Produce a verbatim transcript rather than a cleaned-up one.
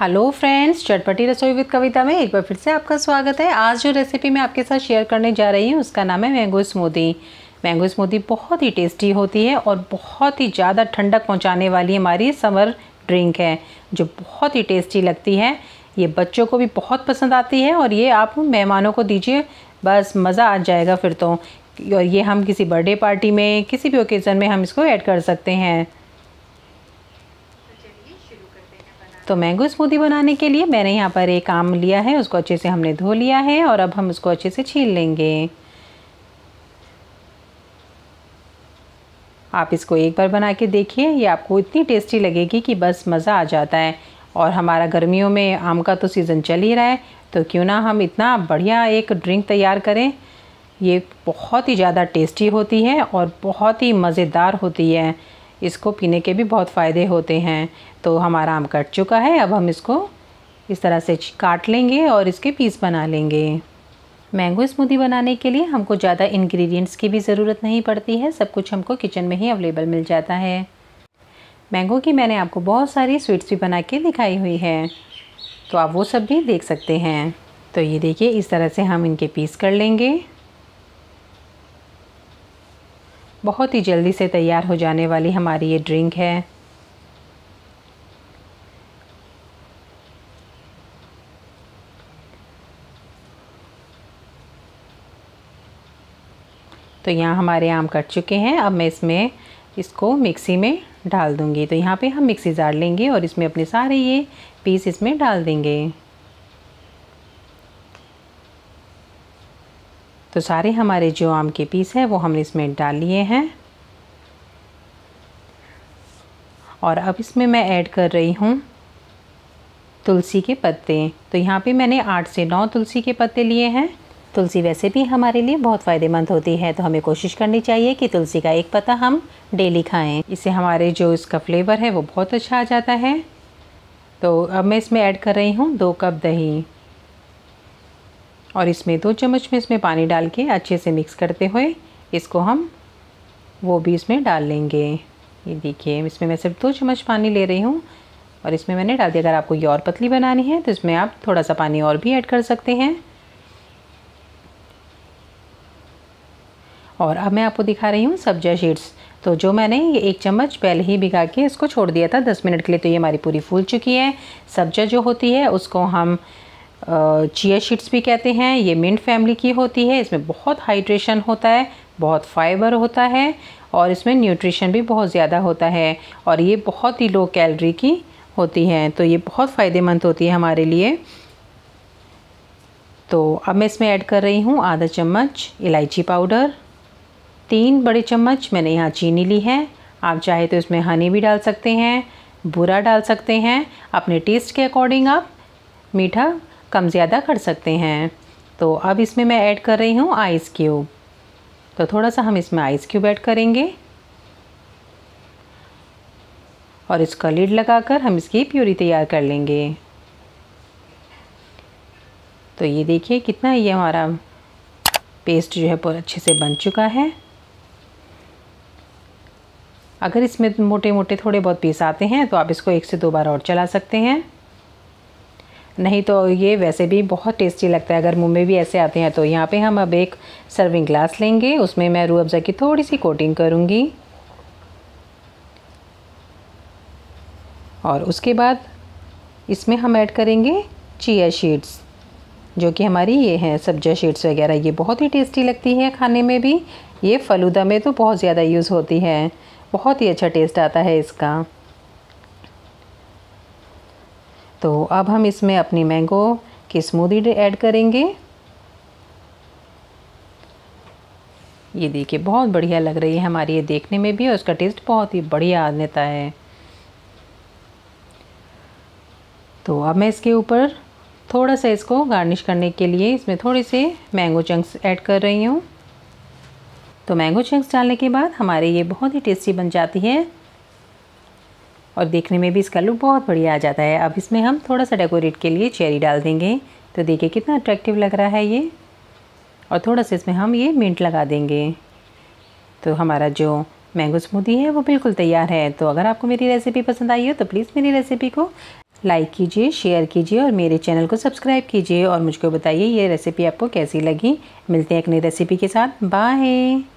Hello friends, चटपटी रसोई with कविता में एक बार फिर से आपका स्वागत है। आज जो रेसिपी मैं आपके साथ शेयर करने जा रही हूँ उसका नाम है मैंगो स्मूदी। मैंगो स्मूदी बहुत ही टेस्टी होती है और बहुत ही ज़्यादा ठंडक पहुँचाने वाली हमारी समर ड्रिंक है जो बहुत ही टेस्टी लगती है। ये बच्चों को भी बहुत पसंद आती है और ये आप मेहमानों को दीजिए, बस मज़ा आ जाएगा फिर तो। और ये हम किसी बर्थडे पार्टी में, किसी भी ओकेज़न में हम इसको ऐड कर सकते हैं। तो मैंगो स्मूदी बनाने के लिए मैंने यहाँ पर एक आम लिया है, उसको अच्छे से हमने धो लिया है और अब हम उसको अच्छे से छील लेंगे। आप इसको एक बार बना के देखिए, ये आपको इतनी टेस्टी लगेगी कि बस मज़ा आ जाता है। और हमारा गर्मियों में आम का तो सीज़न चल ही रहा है, तो क्यों ना हम इतना बढ़िया एक ड्रिंक तैयार करें। ये बहुत ही ज़्यादा टेस्टी होती है और बहुत ही मज़ेदार होती है, इसको पीने के भी बहुत फ़ायदे होते हैं। तो हमारा आम कट चुका है, अब हम इसको इस तरह से काट लेंगे और इसके पीस बना लेंगे। मैंगो स्मूदी बनाने के लिए हमको ज़्यादा इंग्रेडिएंट्स की भी ज़रूरत नहीं पड़ती है, सब कुछ हमको किचन में ही अवेलेबल मिल जाता है। मैंगो की मैंने आपको बहुत सारी स्वीट्स भी बना के दिखाई हुई है, तो आप वो सब भी देख सकते हैं। तो ये देखिए, इस तरह से हम इनके पीस कर लेंगे। बहुत ही जल्दी से तैयार हो जाने वाली हमारी ये ड्रिंक है। तो यहाँ हमारे आम कट चुके हैं, अब मैं इसमें इसको मिक्सी में डाल दूँगी। तो यहाँ पे हम मिक्सी जार लेंगे और इसमें अपने सारे ये पीस इसमें डाल देंगे। तो सारे हमारे जो आम के पीस हैं वो हमने इसमें डाल लिए हैं और अब इसमें मैं ऐड कर रही हूँ तुलसी के पत्ते। तो यहाँ पे मैंने आठ से नौ तुलसी के पत्ते लिए हैं। तुलसी वैसे भी हमारे लिए बहुत फ़ायदेमंद होती है, तो हमें कोशिश करनी चाहिए कि तुलसी का एक पत्ता हम डेली खाएं। इससे हमारे जो इसका फ्लेवर है वो बहुत अच्छा आ जाता है। तो अब मैं इसमें ऐड कर रही हूँ दो कप दही और इसमें दो चम्मच में इसमें पानी डाल के अच्छे से मिक्स करते हुए इसको हम वो भी इसमें डाल लेंगे। ये देखिए, इसमें मैं सिर्फ दो चम्मच पानी ले रही हूँ और इसमें मैंने डाल दिया। अगर आपको ये और पतली बनानी है तो इसमें आप थोड़ा सा पानी और भी ऐड कर सकते हैं। और अब मैं आपको दिखा रही हूँ सब्जा सीड्स। तो जो मैंने ये एक चम्मच पहले ही भिगा के इसको छोड़ दिया था दस मिनट के लिए, तो ये हमारी पूरी फूल चुकी है। सब्जा जो होती है उसको हम चिया सीड्स भी कहते हैं। ये मिंट फैमिली की होती है, इसमें बहुत हाइड्रेशन होता है, बहुत फाइबर होता है और इसमें न्यूट्रिशन भी बहुत ज़्यादा होता है और ये बहुत ही लो कैलोरी की होती है, तो ये बहुत फ़ायदेमंद होती है हमारे लिए। तो अब मैं इसमें ऐड कर रही हूँ आधा चम्मच इलायची पाउडर, तीन बड़े चम्मच मैंने यहाँ चीनी ली है। आप चाहे तो इसमें हनी भी डाल सकते हैं, बूरा डाल सकते हैं, अपने टेस्ट के अकॉर्डिंग आप मीठा कम ज़्यादा कर सकते हैं। तो अब इसमें मैं ऐड कर रही हूँ आइस क्यूब। तो थोड़ा सा हम इसमें आइस क्यूब ऐड करेंगे और इसका लिड लगाकर हम इसकी प्यूरी तैयार कर लेंगे। तो ये देखिए कितना ये हमारा पेस्ट जो है बहुत अच्छे से बन चुका है। अगर इसमें मोटे मोटे थोड़े बहुत पीस आते हैं तो आप इसको एक से दो बार और चला सकते हैं, नहीं तो ये वैसे भी बहुत टेस्टी लगता है अगर मुंह में भी ऐसे आते हैं। तो यहाँ पे हम अब एक सर्विंग ग्लास लेंगे, उसमें मैं रूह अफ़ज़ा की थोड़ी सी कोटिंग करूँगी और उसके बाद इसमें हम ऐड करेंगे चिया सीड्स, जो कि हमारी ये हैं सब्जा सीड्स वगैरह। ये बहुत ही टेस्टी लगती है खाने में भी, ये फ़लूदा में तो बहुत ज़्यादा यूज़ होती है, बहुत ही अच्छा टेस्ट आता है इसका। तो अब हम इसमें अपनी मैंगो की स्मूदी ऐड करेंगे। ये देखिए बहुत बढ़िया लग रही है हमारी ये देखने में भी और उसका टेस्ट बहुत ही बढ़िया आने लगता है। तो अब मैं इसके ऊपर थोड़ा सा इसको गार्निश करने के लिए इसमें थोड़े से मैंगो चंक्स ऐड कर रही हूँ। तो मैंगो चंक्स डालने के बाद हमारे ये बहुत ही टेस्टी बन जाती है और देखने में भी इसका लुक बहुत बढ़िया आ जाता है। अब इसमें हम थोड़ा सा डेकोरेट के लिए चेरी डाल देंगे। तो देखिए कितना अट्रैक्टिव लग रहा है ये, और थोड़ा सा इसमें हम ये मिंट लगा देंगे। तो हमारा जो मैंगो स्मूदी है वो बिल्कुल तैयार है। तो अगर आपको मेरी रेसिपी पसंद आई हो तो प्लीज़ मेरी रेसिपी को लाइक कीजिए, शेयर कीजिए और मेरे चैनल को सब्सक्राइब कीजिए और मुझको बताइए ये रेसिपी आपको कैसी लगी। मिलते हैं एक नई रेसिपी के साथ। बाय।